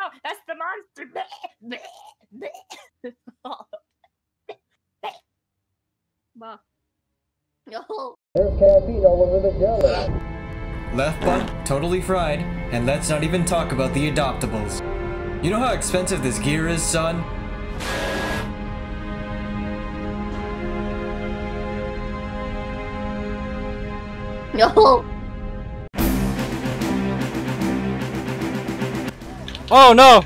no, that's the monster. Ma. No. There's Campino over the jello. Left butt, totally fried, and let's not even talk about the adoptables. You know how expensive this gear is, son? No. Oh no!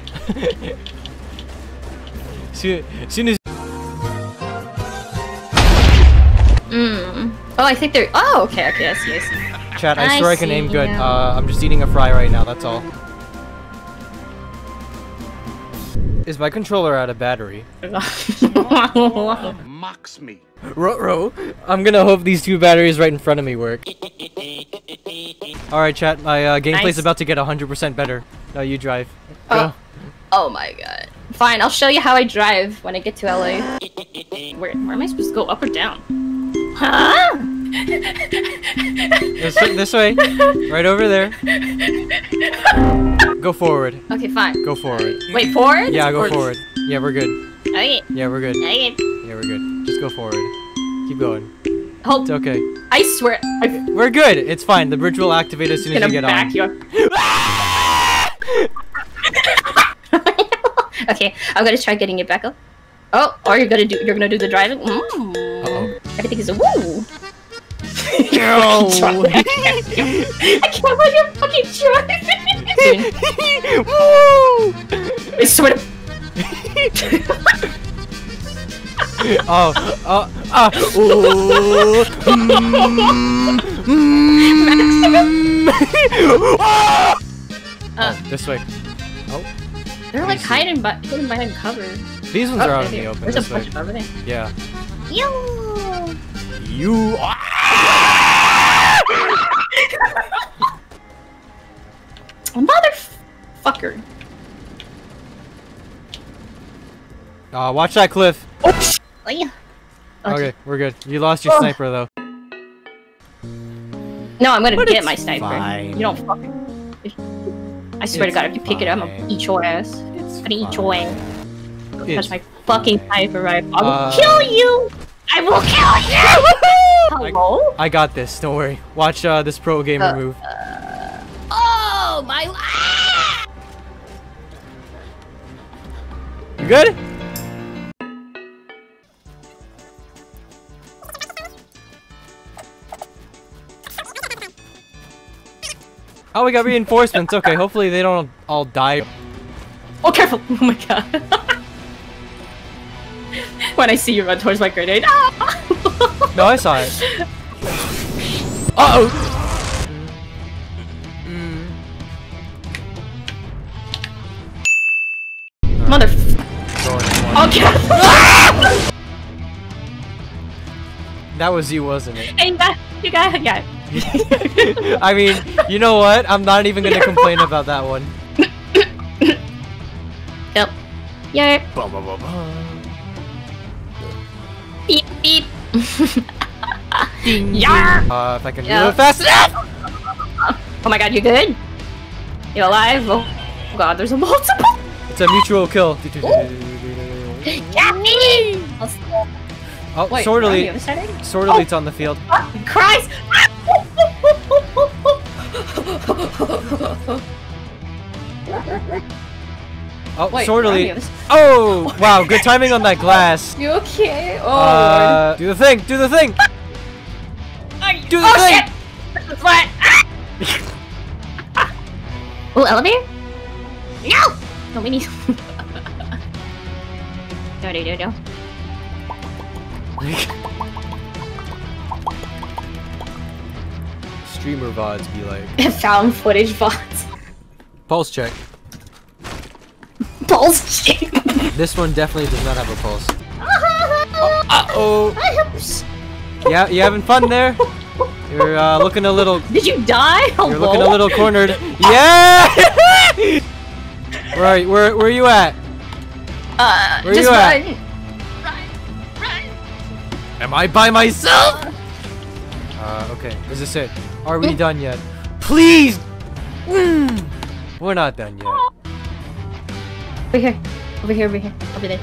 Soon as. Oh, I think they're. Oh, okay, okay, I see, I see. Chat, I swear I can aim good. I'm just eating a fry right now, that's all. Is my controller out of battery? Mocks me. I'm gonna hope these two batteries right in front of me work. Alright, chat, my gameplay's about to get 100% better. No, you drive. Go. Oh my god. Fine, I'll show you how I drive when I get to LA. Where am I supposed to go? Up or down? Huh? This way. Right over there. Go forward. Okay, fine. Go forward. Wait, forward? Yeah, go forward. Yeah, we're good. Okay. Yeah, we're good. Okay. Yeah, we're good. Just go forward. Keep going. Oh. It's okay. I swear. We're good. It's fine. The bridge will activate as soon as you get back on. Okay, I'm gonna try getting it back up. Oh, or you're gonna do the driving. Uh-oh. Everything is a woo. No. I can't believe you're fucking driving. Woo! I swear to. This way. Oh. They're like hiding behind cover. These ones are out in the open. There's a bunch of everything. Yeah. You are. Motherfucker. Aw, watch that cliff. Oh, yeah. Okay, we're good. You lost your sniper though. No, I'm gonna get my sniper. Fine. You don't fucking. I swear to God, if you pick it up, I'm gonna eat your ass. I'm gonna eat your ass. Touch my fucking sniper rifle. I will kill you! I will kill you! Hello? I got this, don't worry. Watch this pro gamer move. Oh my You good? Oh, we got reinforcements. Okay, hopefully they don't all die. Oh, careful! Oh my god. When I see you run towards my grenade, ah! No, I saw it. Uh-oh! Motherf... Okay! That was you, wasn't it? Hey, you got it, yeah. I mean, you know what? I'm not even gonna complain about that one. Yep. Yeah. Bum, bum, bum, bum. Beep beep. Yeah. If I can do it fast enough. Oh my god, you good? You alive? Oh god, there's a multiple. It's a mutual kill. Oh, wait, Swordily. Swordily on the field. Christ! Oh, Swordily. Oh, wow, good timing on that glass. You okay? Oh, Lord. Do the thing, do the thing. Do the thing. Shit. What? Oh, elevator? No! No, we need. No. Streamer VODs be like. Found footage VODs. Pulse check. Pulse. This one definitely does not have a pulse. Uh-oh. Yeah, you having fun there? You're looking a little... Did you die? Hello? You're looking a little cornered. Yeah! Right, where are you at? Where just you at? Run. Am I by myself? Okay. Is this it? Are we done yet? Please! We're not done yet. Over here. Over here, over here. Over there.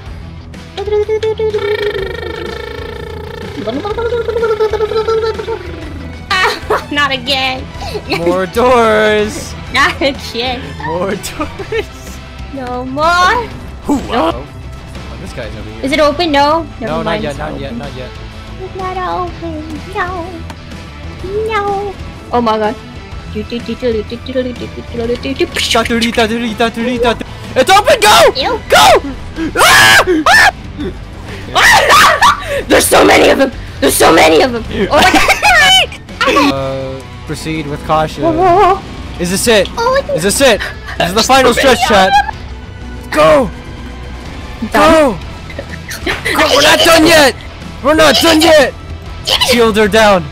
Ah, not again. More doors. Not again. More doors. No more. No. Oh, this guy's over here. Is it open? No. Never mind. Not yet. Not yet. Not yet. It's not open. No. No. Oh my god. It's open! Go! Ew. Go! Ah! Ah! There's so many of them! There's so many of them! Oh my god! Proceed with caution. Is this it? Is this it? This is the final stretch, chat. Go! Go! Go! We're not done yet! We're not done yet! Shield her down.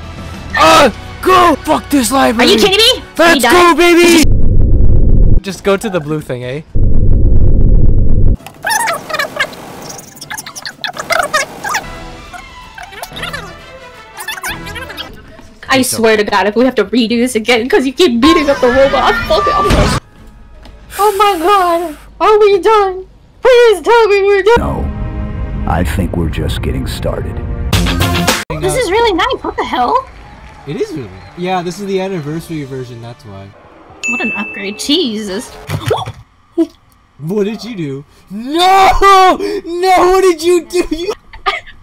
Go! Fuck this library! Are you kidding me? Let's go, baby! Just go to the blue thing, eh? I swear to god, if we have to redo this again, because you keep beating up the robot, fuck it. Oh my god! Are we done? Please tell me we're done! No. I think we're just getting started. This is really nice, what the hell? It is really. Yeah, this is the anniversary version, that's why. What an upgrade, Jesus. What did you do? No! No, what did you do? You...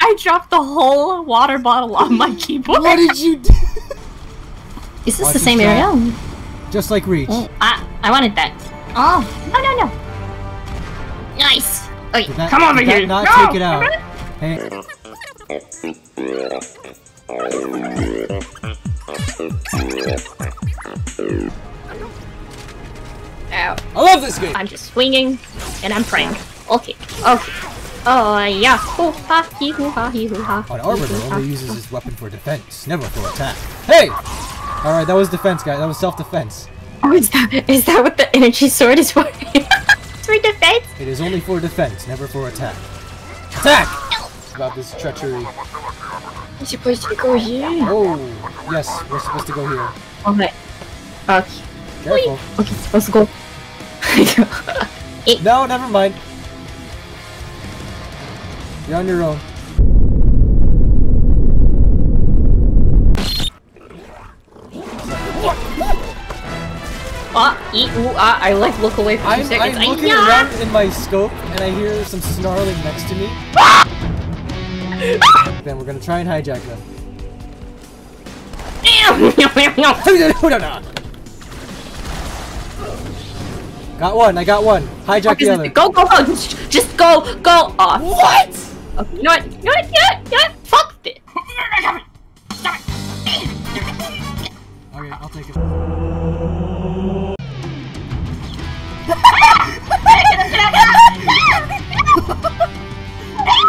I dropped the whole water bottle on my keyboard. What did you do? Is this the same area? Just like Reach. Oh, I wanted that. Oh, no, no, no. Nice. Okay, that, come over here. Not no! Take it out. Hey. Ow. I love this game! I'm just swinging, and I'm praying. Okay, okay. Oh yeah, hoo-ha, hee-hoo-ha, hee-hoo-ha. An arbiter only uses his weapon for defense, never for attack. Hey! Alright, that was defense, guys. That was self-defense. Oh, is that what the energy sword is for? It's for defense? It is only for defense, never for attack. Attack! No. About this treachery. We're supposed to go here. Oh, yes, we're supposed to go here. Alright. Okay. Careful. Okay, let's go. No, never mind. You're on your own. I like look away for 2 seconds. I'm looking around in my scope and I hear some snarling next to me. Then we're gonna try and hijack them. Got one, I got one. Hijack the other. Go, go, go! Just go, go off. What? Okay, you know what? You know what? You know what? You know what? Fuck this. Okay, I'll take it.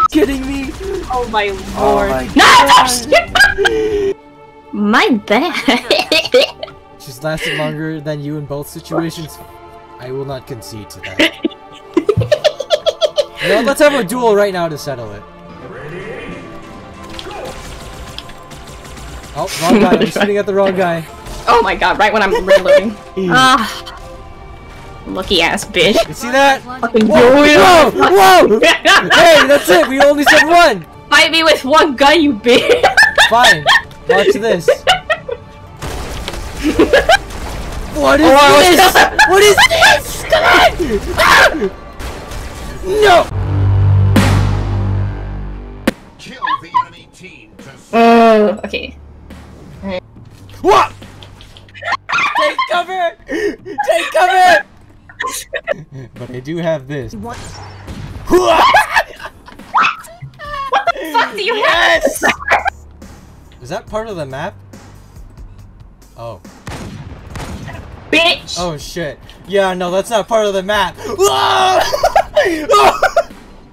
Kidding me? Oh my lord. Oh my no! My bad. She's lasted longer than you in both situations. I will not concede to that. Well, let's have a duel right now to settle it. Oh, wrong guy. I'm shooting at the wrong guy. Oh my god, right when I'm reloading. Lucky ass bitch. You see that? Fucking whoa! Whoa! Hey, that's it! We only said one! Fight me with one gun, you bitch! Fine. Watch this. What is this? What is this? Come on! No! Kill the enemy team. Okay. What? Take cover! Take cover! But I do have this. What? What the fuck do you have? Is that part of the map? Oh. Bitch! Oh shit. Yeah, no, that's not part of the map.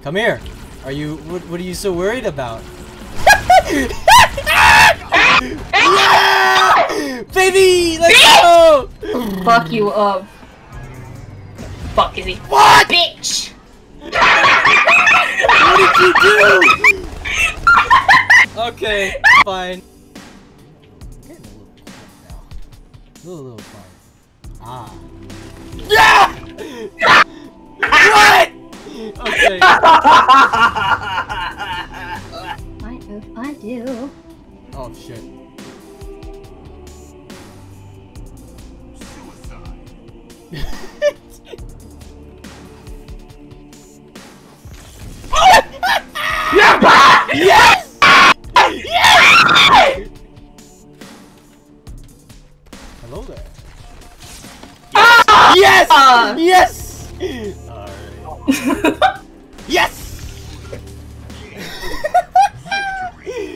Come here. Are you? What are you so worried about? Yeah! Baby, let's go! Fuck you up. Fuck is he? What? Bitch! What did you do? Okay, fine. Getting a little fun now. A little fun. Ah. Yeah! What? mistake. What if I do? Oh shit. Suicide. Yeah! Yes! Yes! Hello there. Ah! Yes! Yes! Alright. Yes!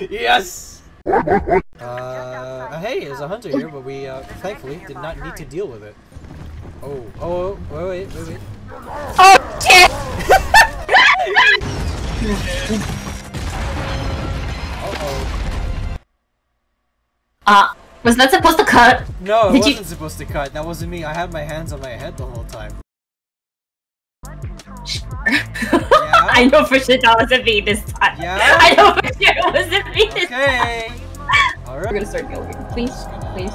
Yes! Hey, there's a hunter here, but we thankfully did not need to deal with it. Oh, oh, wait. Oh, shit! Uh-oh. Was that supposed to cut? No, it wasn't supposed to cut. That wasn't me. I had my hands on my head the whole time. Sure. Yeah. I know for sure that wasn't me this time. Yeah? I know for sure it wasn't me this time. Alright. We're gonna start building. Please, please.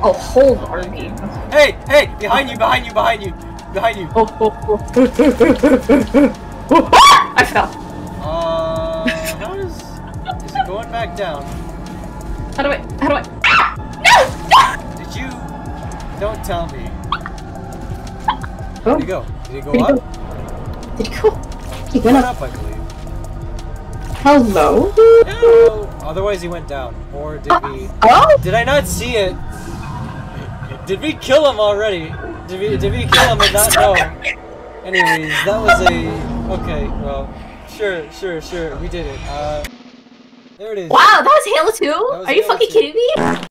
Oh, hold army. Hey, hey! Behind you, behind you, behind you! Behind you! Oh, oh, oh. I fell. Is it going back down? How do I? No! Did you? Don't tell me. Where'd he go? Did he go up? Did he go? He went up, I believe. Hello? No! Otherwise he went down. Or did we... Oh? Did I not see it? Did we kill him already? Did we kill him and not know? Anyways, that was a... Okay, well... Sure, we did it. There it is. Wow, that was Halo 2? Are you fucking kidding me?